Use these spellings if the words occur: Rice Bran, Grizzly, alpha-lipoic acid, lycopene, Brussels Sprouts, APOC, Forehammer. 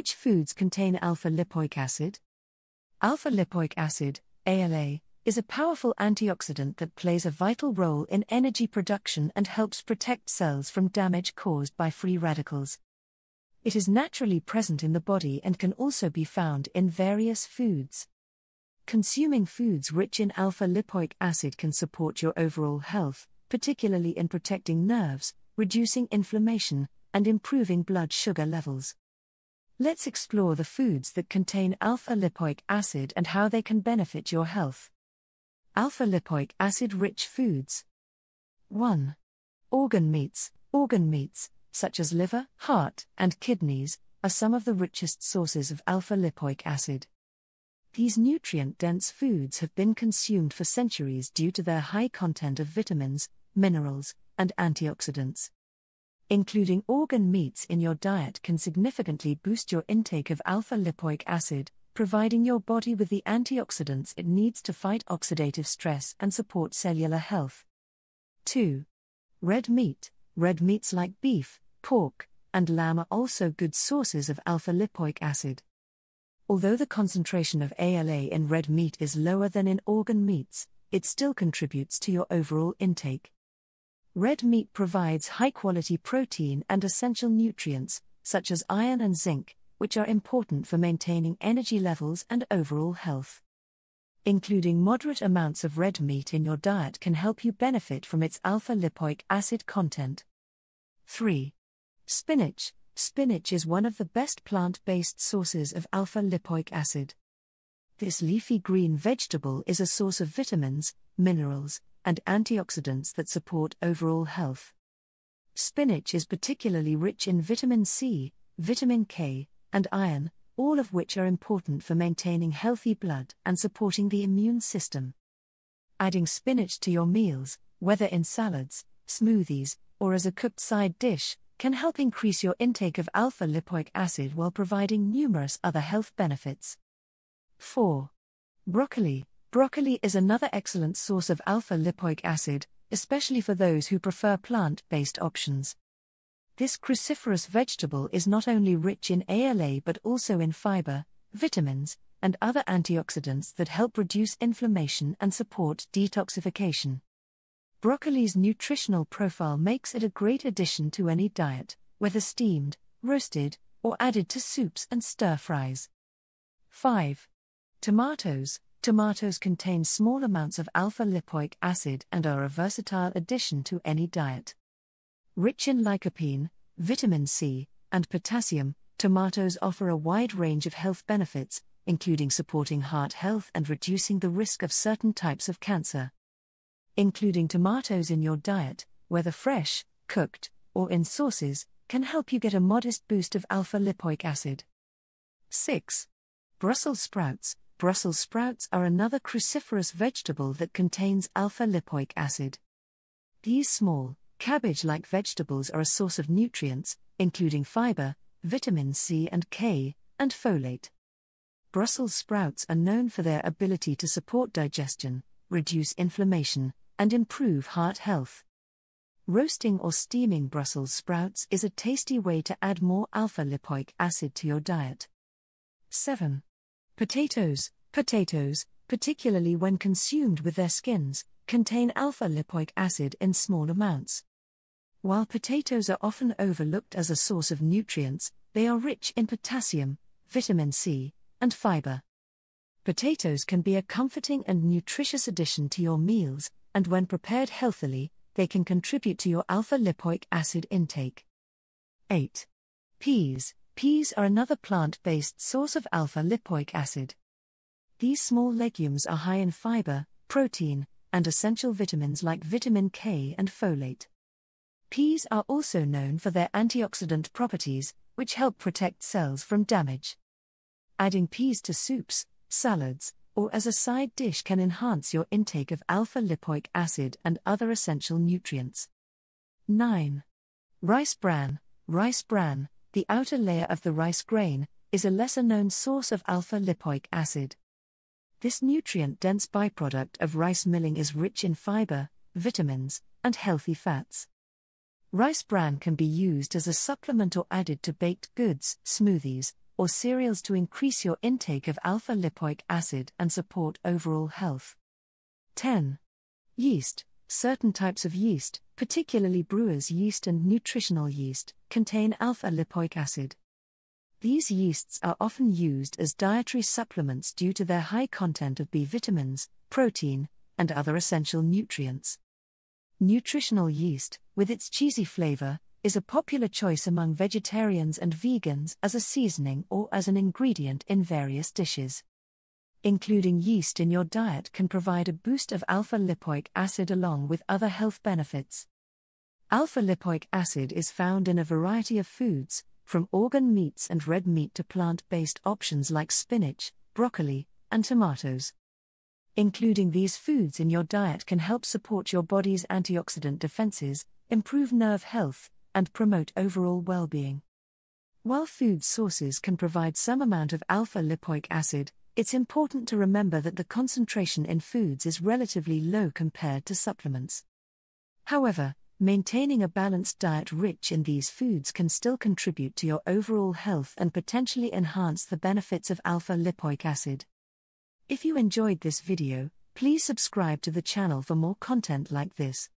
Which foods contain alpha-lipoic acid? Alpha-lipoic acid, ALA, is a powerful antioxidant that plays a vital role in energy production and helps protect cells from damage caused by free radicals. It is naturally present in the body and can also be found in various foods. Consuming foods rich in alpha-lipoic acid can support your overall health, particularly in protecting nerves, reducing inflammation, and improving blood sugar levels. Let's explore the foods that contain alpha-lipoic acid and how they can benefit your health. Alpha-lipoic acid-rich foods. 1. Organ meats. Organ meats, such as liver, heart, and kidneys, are some of the richest sources of alpha-lipoic acid. These nutrient-dense foods have been consumed for centuries due to their high content of vitamins, minerals, and antioxidants. Including organ meats in your diet can significantly boost your intake of alpha-lipoic acid, providing your body with the antioxidants it needs to fight oxidative stress and support cellular health. 2. Red meat. Red meats like beef, pork, and lamb are also good sources of alpha-lipoic acid. Although the concentration of ALA in red meat is lower than in organ meats, it still contributes to your overall intake. Red meat provides high-quality protein and essential nutrients, such as iron and zinc, which are important for maintaining energy levels and overall health. Including moderate amounts of red meat in your diet can help you benefit from its alpha-lipoic acid content. 3. Spinach. Spinach is one of the best plant-based sources of alpha-lipoic acid. This leafy green vegetable is a source of vitamins, minerals, and antioxidants that support overall health. Spinach is particularly rich in vitamin C, vitamin K, and iron, all of which are important for maintaining healthy blood and supporting the immune system. Adding spinach to your meals, whether in salads, smoothies, or as a cooked side dish, can help increase your intake of alpha-lipoic acid while providing numerous other health benefits. 4. Broccoli. Broccoli is another excellent source of alpha-lipoic acid, especially for those who prefer plant-based options. This cruciferous vegetable is not only rich in ALA but also in fiber, vitamins, and other antioxidants that help reduce inflammation and support detoxification. Broccoli's nutritional profile makes it a great addition to any diet, whether steamed, roasted, or added to soups and stir-fries. 5. Tomatoes. Tomatoes contain small amounts of alpha-lipoic acid and are a versatile addition to any diet. Rich in lycopene, vitamin C, and potassium, tomatoes offer a wide range of health benefits, including supporting heart health and reducing the risk of certain types of cancer. Including tomatoes in your diet, whether fresh, cooked, or in sauces, can help you get a modest boost of alpha-lipoic acid. 6. Brussels sprouts. Brussels sprouts are another cruciferous vegetable that contains alpha-lipoic acid. These small, cabbage-like vegetables are a source of nutrients, including fiber, vitamin C and K, and folate. Brussels sprouts are known for their ability to support digestion, reduce inflammation, and improve heart health. Roasting or steaming Brussels sprouts is a tasty way to add more alpha-lipoic acid to your diet. 7. Potatoes. Potatoes, particularly when consumed with their skins, contain alpha-lipoic acid in small amounts. While potatoes are often overlooked as a source of nutrients, they are rich in potassium, vitamin C, and fiber. Potatoes can be a comforting and nutritious addition to your meals, and when prepared healthily, they can contribute to your alpha-lipoic acid intake. 8. Peas. Peas are another plant-based source of alpha-lipoic acid. These small legumes are high in fiber, protein, and essential vitamins like vitamin K and folate. Peas are also known for their antioxidant properties, which help protect cells from damage. Adding peas to soups, salads, or as a side dish can enhance your intake of alpha-lipoic acid and other essential nutrients. 9. Rice bran. Rice bran, the outer layer of the rice grain, is a lesser-known source of alpha-lipoic acid. This nutrient-dense byproduct of rice milling is rich in fiber, vitamins, and healthy fats. Rice bran can be used as a supplement or added to baked goods, smoothies, or cereals to increase your intake of alpha-lipoic acid and support overall health. 10. Yeast. Certain types of yeast, particularly brewer's yeast and nutritional yeast, contain alpha-lipoic acid. These yeasts are often used as dietary supplements due to their high content of B vitamins, protein, and other essential nutrients. Nutritional yeast, with its cheesy flavor, is a popular choice among vegetarians and vegans as a seasoning or as an ingredient in various dishes. Including yeast in your diet can provide a boost of alpha-lipoic acid along with other health benefits. Alpha-lipoic acid is found in a variety of foods, from organ meats and red meat to plant-based options like spinach, broccoli, and tomatoes. Including these foods in your diet can help support your body's antioxidant defenses, improve nerve health, and promote overall well-being. While food sources can provide some amount of alpha-lipoic acid, it's important to remember that the concentration in foods is relatively low compared to supplements. However, maintaining a balanced diet rich in these foods can still contribute to your overall health and potentially enhance the benefits of alpha-lipoic acid. If you enjoyed this video, please subscribe to the channel for more content like this.